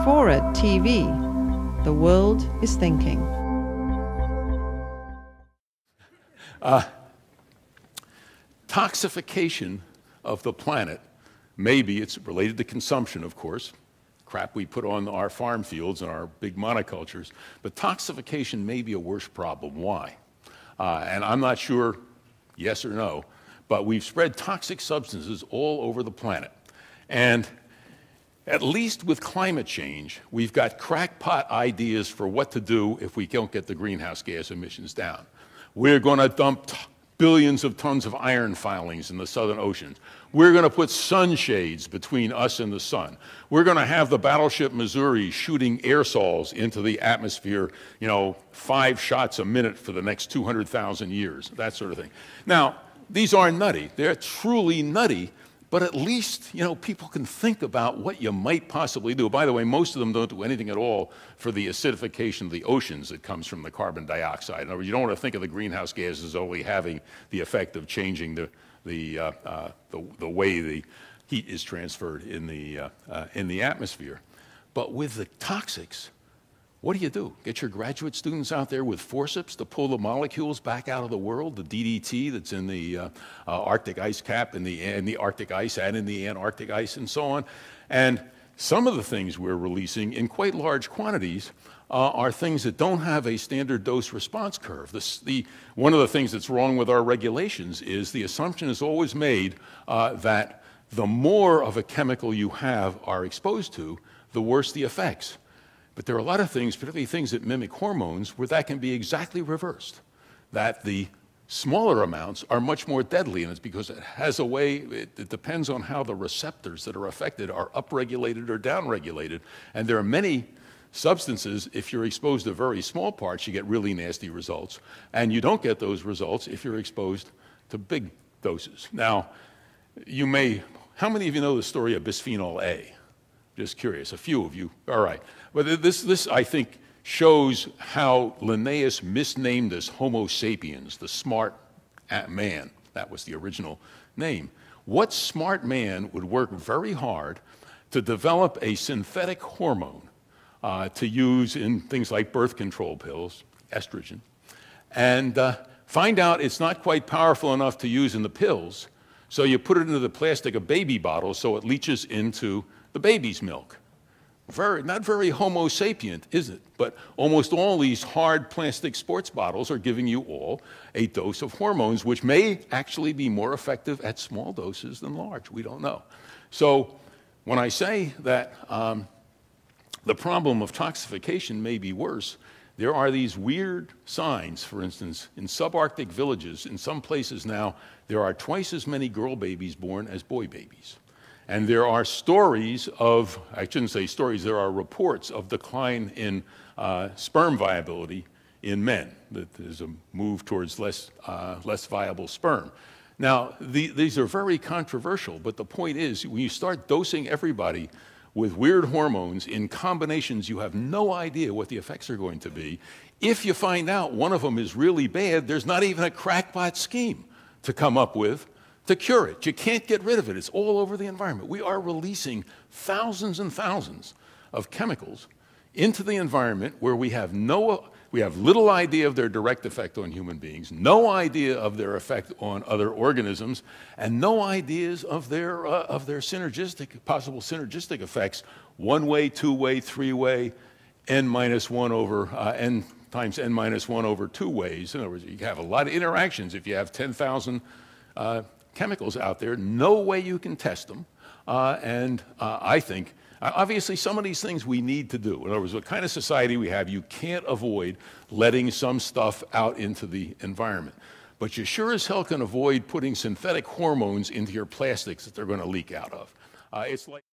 ForaTV, the world is thinking. Toxification of the planet, maybe it's related to consumption, of course, crap we put on our farm fields and our big monocultures, but toxification may be a worse problem. Why? And I'm not sure, yes or no, but we've spread toxic substances all over the planet. And at least with climate change, we've got crackpot ideas for what to do if we don't get the greenhouse gas emissions down. We're going to dump billions of tons of iron filings in the southern oceans. We're going to put sunshades between us and the sun. We're going to have the battleship Missouri shooting aerosols into the atmosphere, you know, 5 shots a minute for the next 200,000 years, that sort of thing. Now, these are nutty. They're truly nutty, but at least, you know, people can think about what you might possibly do. By the way, most of them don't do anything at all for the acidification of the oceans that comes from the carbon dioxide. In other words, you don't want to think of the greenhouse gas as only having the effect of changing the way the heat is transferred in the atmosphere. But with the toxics, what do? Get your graduate students out there with forceps to pull the molecules back out of the world, the DDT that's in the Arctic ice cap, in the Arctic ice and in the Antarctic ice and so on. And some of the things we're releasing in quite large quantities are things that don't have a standard dose response curve. One of the things that's wrong with our regulations is the assumption is always made that the more of a chemical you are exposed to, the worse the effects. But there are a lot of things, particularly things that mimic hormones, where that can be exactly reversed, that the smaller amounts are much more deadly, and it's because it has a way, it depends on how the receptors that are affected are upregulated or downregulated, and there are many substances, if you're exposed to very small parts, you get really nasty results, and you don't get those results if you're exposed to big doses. Now, how many of you know the story of bisphenol A? Just curious, a few of you, all right. But this, I think, shows how Linnaeus misnamed us Homo sapiens, the smart man. That was the original name. What smart man would work very hard to develop a synthetic hormone to use in things like birth control pills, estrogen, and find out it's not quite powerful enough to use in the pills, so you put it into the plastic of baby bottles so it leaches into the baby's milk. Not very Homo sapient, is it? But almost all these hard plastic sports bottles are giving you all a dose of hormones, which may actually be more effective at small doses than large. We don't know. So when I say that the problem of toxification may be worse, there are these weird signs. For instance, in subarctic villages, in some places now, there are twice as many girl babies born as boy babies. And there are stories of, I shouldn't say stories, there are reports of decline in sperm viability in men, that there's a move towards less viable sperm. Now, these are very controversial, but the point is, when you start dosing everybody with weird hormones in combinations, you have no idea what the effects are going to be. If you find out one of them is really bad, there's not even a crackpot scheme to come up with to cure it. You can't get rid of it. It's all over the environment. We are releasing thousands and thousands of chemicals into the environment where we have little idea of their direct effect on human beings, no idea of their effect on other organisms, and no ideas of their possible synergistic effects, one-way, two-way, three-way, n times n minus one over two ways. In other words, you have a lot of interactions if you have 10,000 chemicals out there, no way you can test them, and I think, obviously, some of these things we need to do. In other words, the kind of society we have, you can't avoid letting some stuff out into the environment. But you sure as hell can avoid putting synthetic hormones into your plastics that they're going to leak out of. It's like